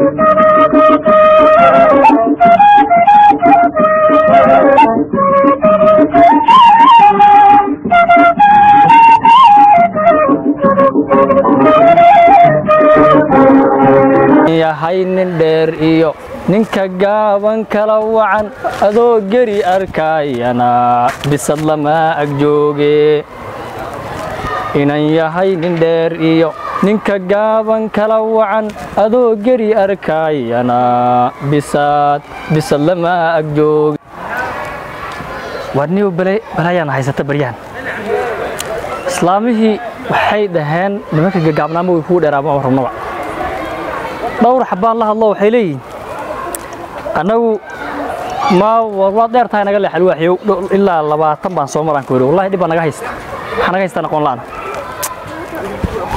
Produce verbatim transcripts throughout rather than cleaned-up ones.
yahay nin dheer iyo ninka gaaban kala wacan adoo gari arkayana bisad lama ag jooge inan yahay nin dheer iyo ninka gaaban kala wacan adoo gari arkayana bisad bisad lama ag jooge warniyo balaayana haysata baryan islaamihi waxay dhahan nimanka gaabnaa ma way ku dheeraabaa warnaba دور حبا الله الله وحيلي أنا ما والله دارت أنا قال لي حلوة حيو إلا الله بطبعا صومران كوري والله دي بنا جاهز أنا جاهز أنا قلنا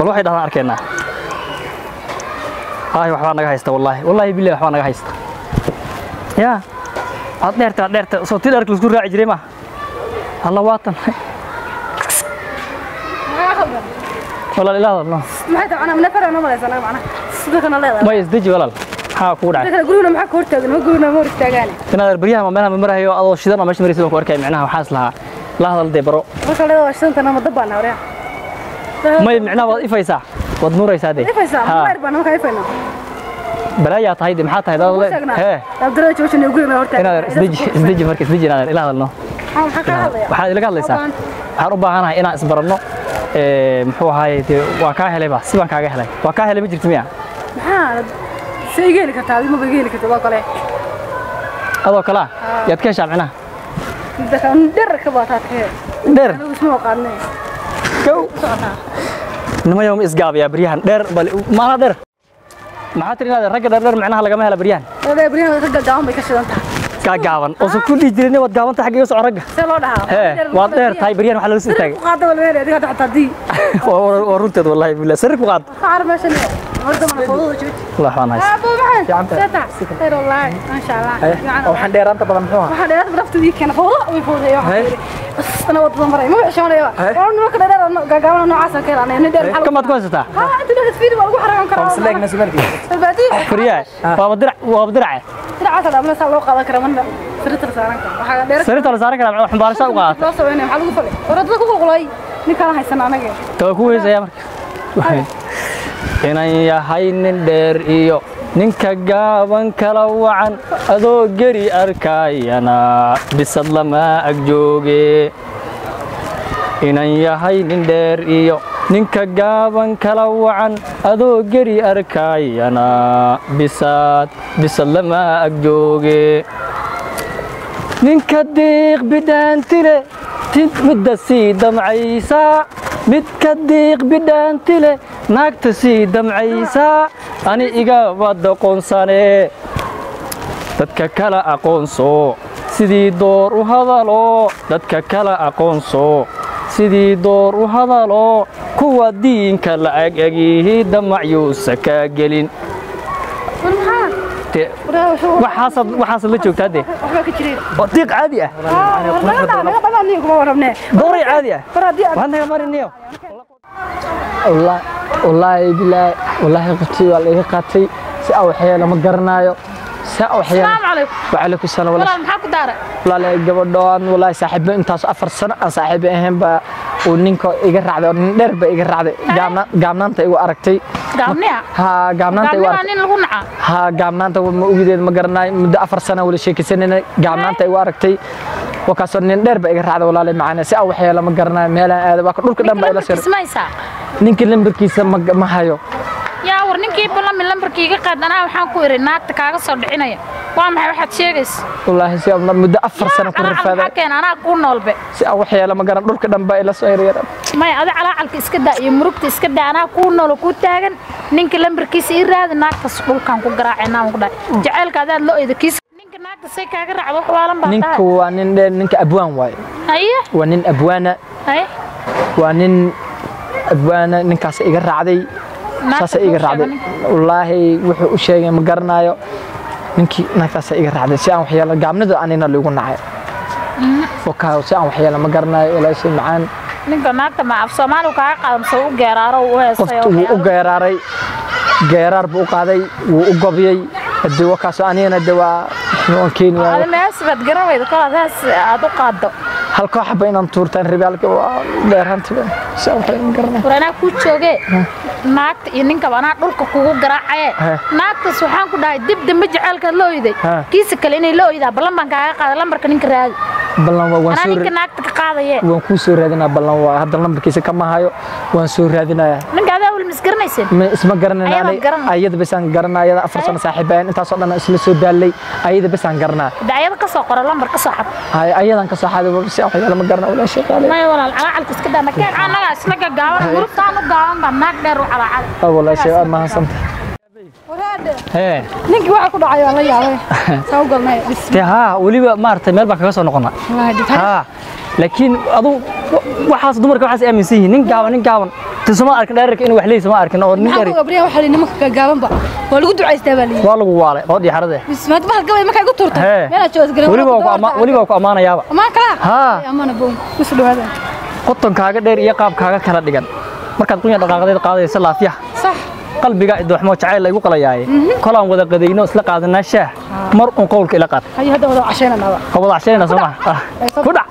بالوحي دهنا أركينا هاي وحوانا هايست والله والله بالله وحوانا هايست يا عطنيرت عطنيرت صوتي دارك لسكور راعي جريمة الله واطن والله لا لا لا ما هيدا أنا منفر أنا مليس أنا معنا صدقنا لا لا ما يزدجي ولا ها كورا. لكن يقولون معك كورتاجن ما يقولون مورتاجن. كنا البريها ما منها من مرة هي الله شدنا مش مريسي وكوركاي معناها وحاصلها لحظة لدي برو. بس على الله شدنا أنا مضبنا وريح. ما معناها وظيفة فيسا وضنورة يسادي. فيسا ما يربنا ما كيفنا. برايا طايد محاط هذا ولا. إيه. أبدرج وش نقول مورتاجن. كنا ازدج ازدج مركز ازدج أنا إلها لنا. وحاجة لك الله يسا. حربها أنا أنا أصبرنا محوها هاي وكاهي لبا سبعة كاهي لبا وكاهي لبا جرت مياه. ها. سيجيني كتالي ما بيجيني كتالي كله. هذا كله. يتكشف عنه. ده كان در كباتات خير. در. أنا اسمه قانع. كيو. نما يوم إسقاب يا بريان در بل ما در. ما هترينا در رجع در در معناها لجماعة بريان. هذا بريان رجع دعوم بيكشف عنده. كعوان. أصل كل يجريني وتعوان تحقيق يسوع رجع. سلام ده. إيه. وادر تاي بريان وحلو سنتين. سرق وقعد ولا ولا دي قعدت دي. ورونتد والله بالله سرق وقعد. عارف ما شنو. الله يحفظك يا عم خير والله ما شاء الله وحن ديران طبعا محوها وحن ديران برفت ذيك انا فوق وفوق يا بس انا وضبط مري ما عشان ايوه انا كنا دير غاغاونا نوعاس كده انا دير حلقه كم تكونستا ها انت دخلت فيدي وانا حرقان كره بس لكن سبرتي البادي كوريا وابدرع وابدرعه درعه سلام نسا لو قاده كرمنا سريتر ساران كان waxa dheer sariirta saaran kala waxaan baarasha u qaataa loo sameeyay waxa lagu falay orodada ku qulay ninkaan haysan anaga taa ku heesaya markaa inan yahay nin dheer iyo ninka gaaban kala wacan adoo gari arkayana bisad lama ag jooge inan yahay nin dheer iyo ninka gaaban kala wacan adoo gari arkayana bisad bisad lama ag jooge ninka deeq bidaantile midda sii damcaysa midka deeq bidaantile naagta sii damcaysa ani iga wada qoonsane dadka kala aqoonso sidii door u hadalo dadka kala aqoonso sidii door u hadalo kuwa diinka la agagii damacyuusa ka gelin وحصل وحصل لك تادي طيق عادية ضري عادية وهنا مرنيو والله والله بالله والله قتي والله قتي سأوحي لما قرنايو سأوحي السلام عليكم وعليكم السلام والله محاكو دارة والله قبل دوان والله صاحبي انت أفر سنة صاحبي أهم با ونينكو يقرع ذا ونرب يقرع ذا قامنا قامنا أنت إيوه أركتي قامنا ها قامنا أنت إيوه قامنا نلغنعة ها قامنا أنت وجدت مقرناي مدة أفر سنة ولا شيء كسنة قامنا أنت إيوه أركتي وكسر نرب يقرع ذا والله معنا سأوحي لما قرناي مهلا هذا باكر نورك لما إلى سير نينكو لمبركيس ما هايو يا ورنينكي بلا من لمبركي قدنا وحنا كورينا تكاغ صدقنا وأنا أحد شيرس. والله سيا الله مدة أفر سنة كل رفاهة. أنا حكين أنا أكون نلبي. سيا وحيا لما جرب نروح كده نبايع لسوير يا رب. ما هذا على على إسكده يمرق إسكده أنا أكون نلو كنت هجن نينك لمر كيس إيراد ناك تسقول كان كجراعنا وكده. جعل كذا لو إذا كيس. نينك ناك تسيك هجر على حوالم بعدها. نينك وانين نينك أبوان واي. أيه. وانين أبوانا. أيه. وانين أبوانا نينك أسي إيجر عادي. أسي إيجر عادي. والله وح وشيء مجرنا يو. نكى نكتاس إيجار هذا ساعة وحياة جامنة ده أنا نلقون نعير وكاو ساعة وحياة ما جرنا ولا شيء معان نكى نكتة مع أفسمان وكاع قام سووا جرارة وهاي صيام وجرارة جرار بوقادي وقبيعي الدواء كاس أنا الدواء ممكن هذا ما يسبت جرام يدخل هذا هذا قاده هل كحب بين أنتور تنربيالك وبيرهن تبي ساعة وحياة ما جرنا ورانا كوتشوجي ناقت إنك وانا أقولك كوكو جراعي ناقت سبحان كده دب دم جعلك لويدي كيس كليني لويدا بلام بنكايا قال لام بركنين كراج بلام وانسور أنا إنك ناقت قاضية وانكسور هذينا بلام وهذا لام بكيس كم هايو وانسور هذينا من قاعدة أول مسكرنا يصير اسمه قرنا علي أيد بس أنقرنا أيد أفرسنا ساحبين أنت صدنا أسلس باللي أيد بس أنقرنا ده أيد قصة قرا لام برك صاحب هاي أيد أنك صاحب بس أحد لما قرنا ولا شيء ما يولا على على كيس كده مكان أنا اسمك الجوار غروب تانو جوار بناقدر أه والله شيء ما هنصمت. هيه. نيجي واقعد عيا الله يعوي. سوقل ما. تها ولي بمارت مال بقى كسر نقنا. ها. لكن أدو وحاس دمرك وحاس أمين سيه نيجي جاون نيجي جاون. تسمع أركن دارك إنه وحلي سمع أركن أو نيجي. أنا قبلي وحلي نمك جاون بقى. والجود عايز تبالي. والله والله هادي حرده. بس ما تبغى قبل ما كاي قط تورته. هيه. ولي بقى ولي بقى أمانة يابا. أمانة كلا. ها. أمانة بوم. مثل هذا. قطن كاعد دير يقاب كاعد كلا دكان. مركان كوني دقائق دقائق سلا فيها. صح. قلبي قاعد دوح موت عيل يقول قلياي. كلام وذا قدينا وسلق هذا النشاء. مر وقولك إلى قط. هاي هذا وضع عشان أنا. هو وضع عشان أنا سمع. كذا.